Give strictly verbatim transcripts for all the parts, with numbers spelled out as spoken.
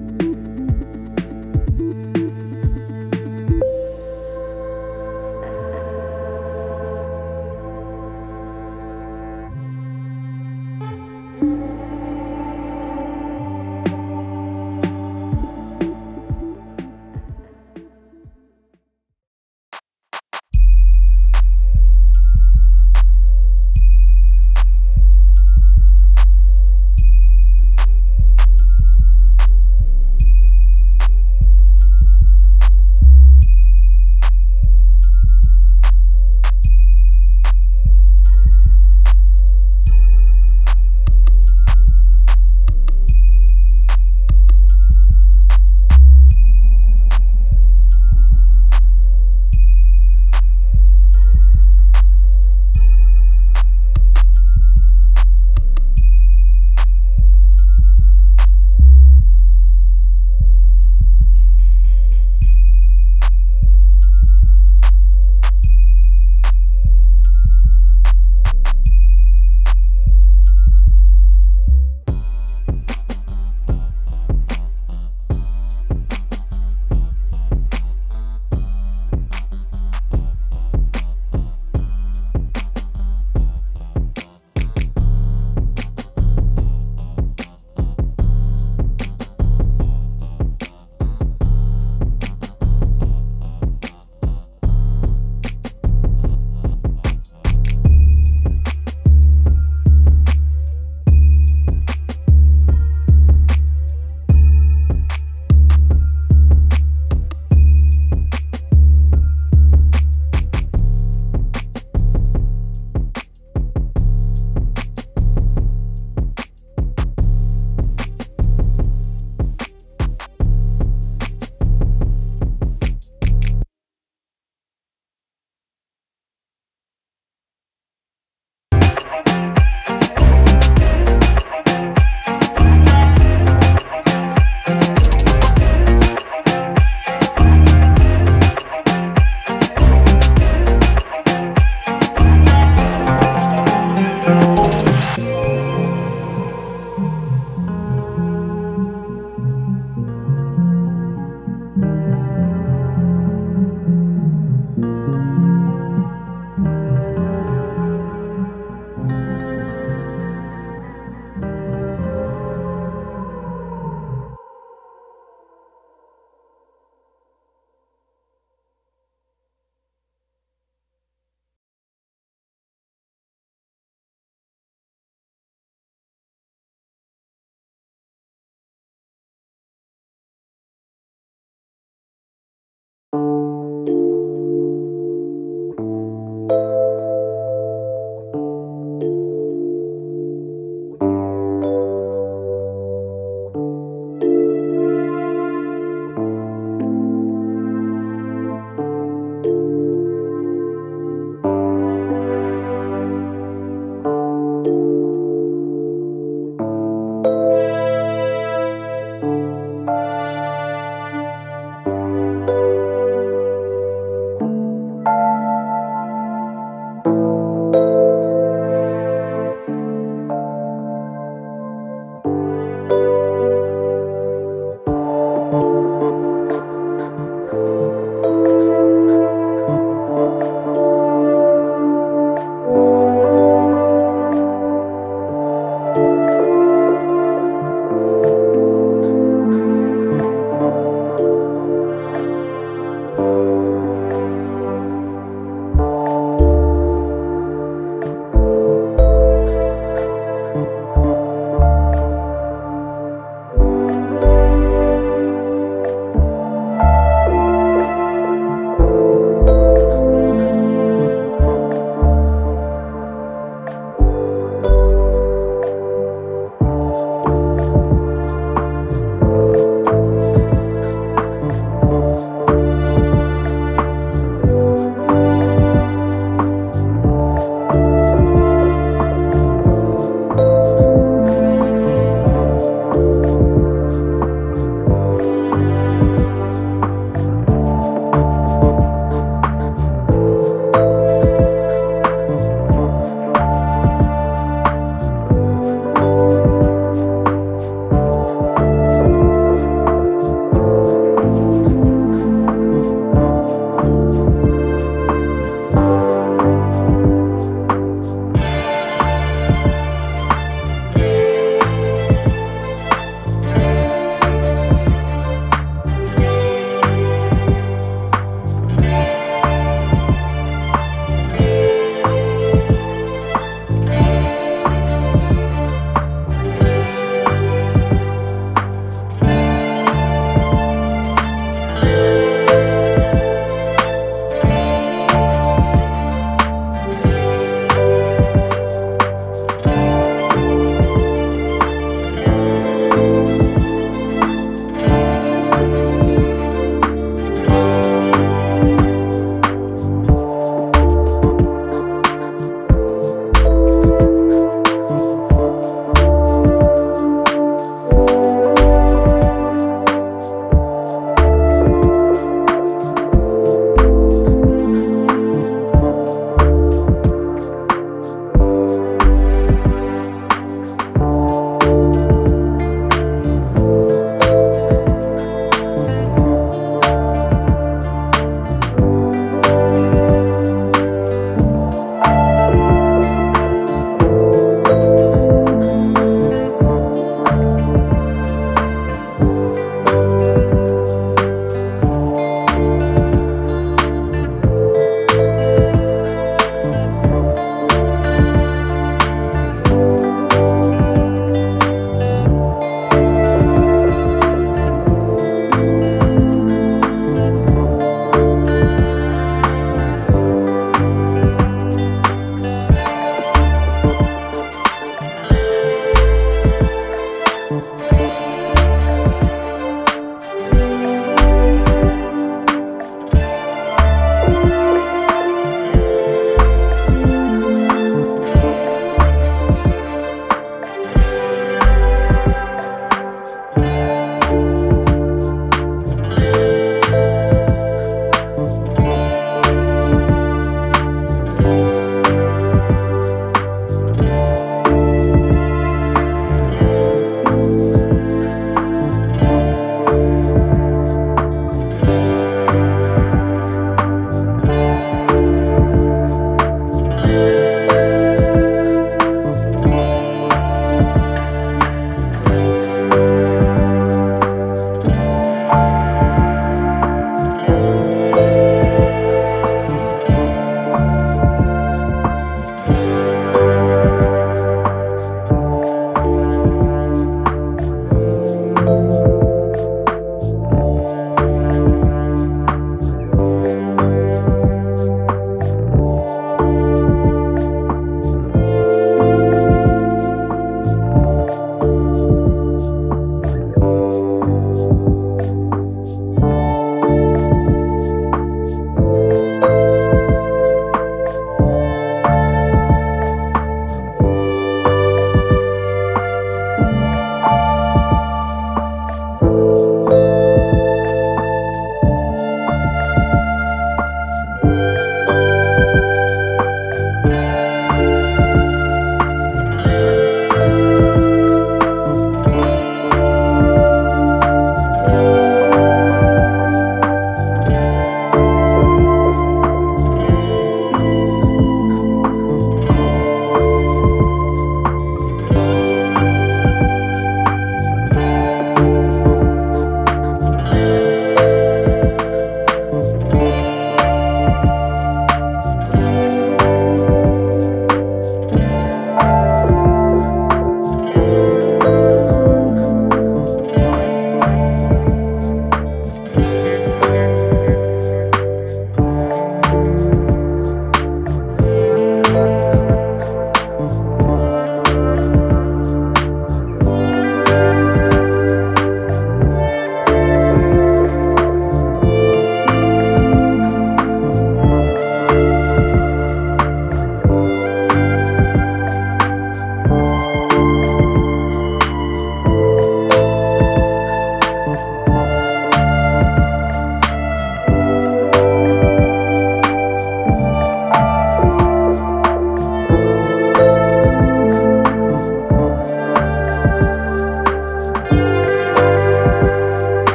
You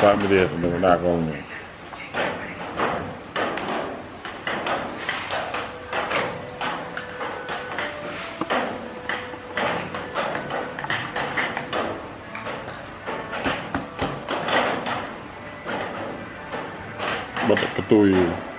Time it is, and they will knock on me. But the Cthulhu.